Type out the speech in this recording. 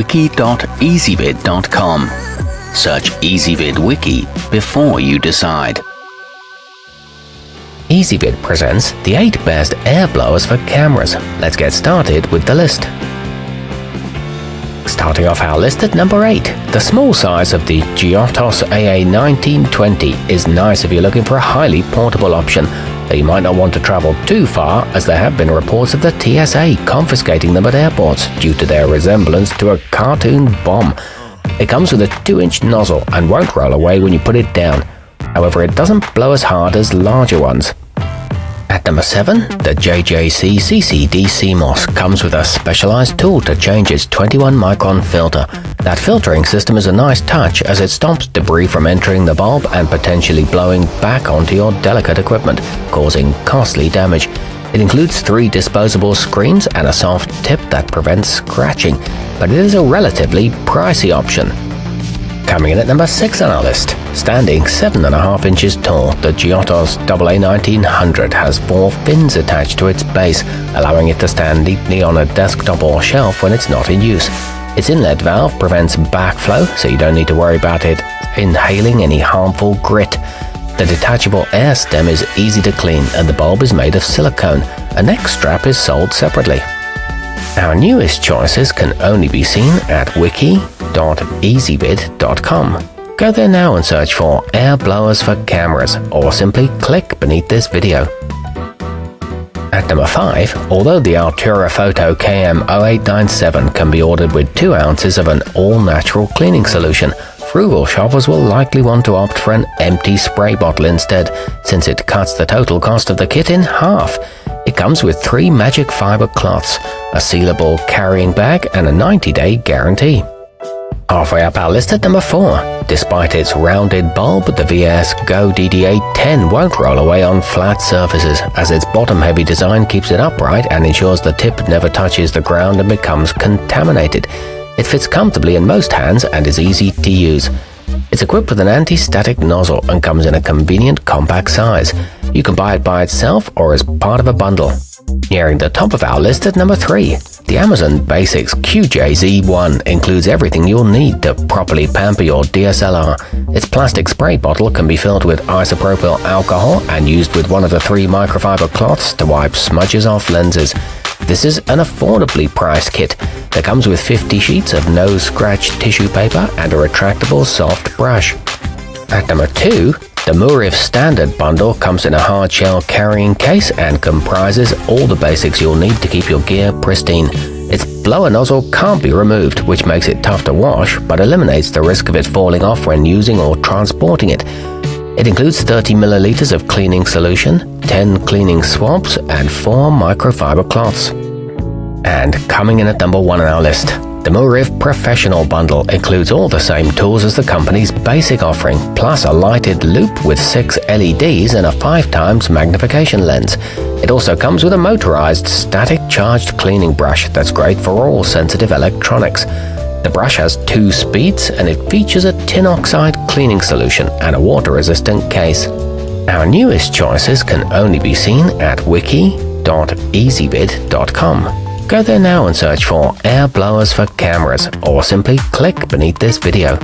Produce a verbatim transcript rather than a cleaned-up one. wiki dot easyvid dot com. Search EasyVid Wiki before you decide. EasyVid presents the eight best air blowers for cameras. Let's get started with the list. Starting off our list at number eight, the small size of the Giottos A A nineteen twenty is nice if you're looking for a highly portable option, though you might not want to travel too far as there have been reports of the T S A confiscating them at airports due to their resemblance to a cartoon bomb. It comes with a two inch nozzle and won't roll away when you put it down. However, it doesn't blow as hard as larger ones. At number seven, the J J C C C D C M O S comes with a specialized tool to change its twenty-one micron filter. That filtering system is a nice touch as it stops debris from entering the bulb and potentially blowing back onto your delicate equipment, causing costly damage. It includes three disposable screens and a soft tip that prevents scratching, but it is a relatively pricey option. Coming in at number six on our list, standing seven and a half inches tall, the Giottos A A nineteen hundred has four fins attached to its base, allowing it to stand neatly on a desktop or shelf when it's not in use. Its inlet valve prevents backflow, so you don't need to worry about it inhaling any harmful grit. The detachable air stem is easy to clean, and the bulb is made of silicone. A neck strap is sold separately. Our newest choices can only be seen at wiki dot easyvid dot com. Go there now and search for air blowers for cameras, or simply click beneath this video. At number five, although the Altura Photo K M zero eight nine seven can be ordered with two ounces of an all-natural cleaning solution, frugal shoppers will likely want to opt for an empty spray bottle instead, since it cuts the total cost of the kit in half. It comes with three magic fiber cloths, a sealable carrying bag, and a ninety day guarantee. Halfway up our list at number four. Despite its rounded bulb, the V S Go D D A ten won't roll away on flat surfaces, as its bottom-heavy design keeps it upright and ensures the tip never touches the ground and becomes contaminated. It fits comfortably in most hands and is easy to use. It's equipped with an anti-static nozzle and comes in a convenient compact size. You can buy it by itself or as part of a bundle. Nearing the top of our list at number three, the Amazon Basics Q J Z one includes everything you'll need to properly pamper your D S L R. Its plastic spray bottle can be filled with isopropyl alcohol and used with one of the three microfiber cloths to wipe smudges off lenses. This is an affordably priced kit that comes with fifty sheets of no-scratch tissue paper and a retractable soft brush. At number two, the Mouriv Standard Bundle comes in a hard-shell carrying case and comprises all the basics you'll need to keep your gear pristine. Its blower nozzle can't be removed, which makes it tough to wash, but eliminates the risk of it falling off when using or transporting it. It includes thirty milliliters of cleaning solution, ten cleaning swabs, and four microfiber cloths. And coming in at number one on our list, the Mouriv Professional Bundle includes all the same tools as the company's basic offering, plus a lighted loop with six L E Ds and a five times magnification lens. It also comes with a motorized, static-charged cleaning brush that's great for all sensitive electronics. The brush has two speeds and it features a tin oxide cleaning solution and a water-resistant case. Our newest choices can only be seen at wiki dot easyvid dot com. Go there now and search for air blowers for cameras, or simply click beneath this video.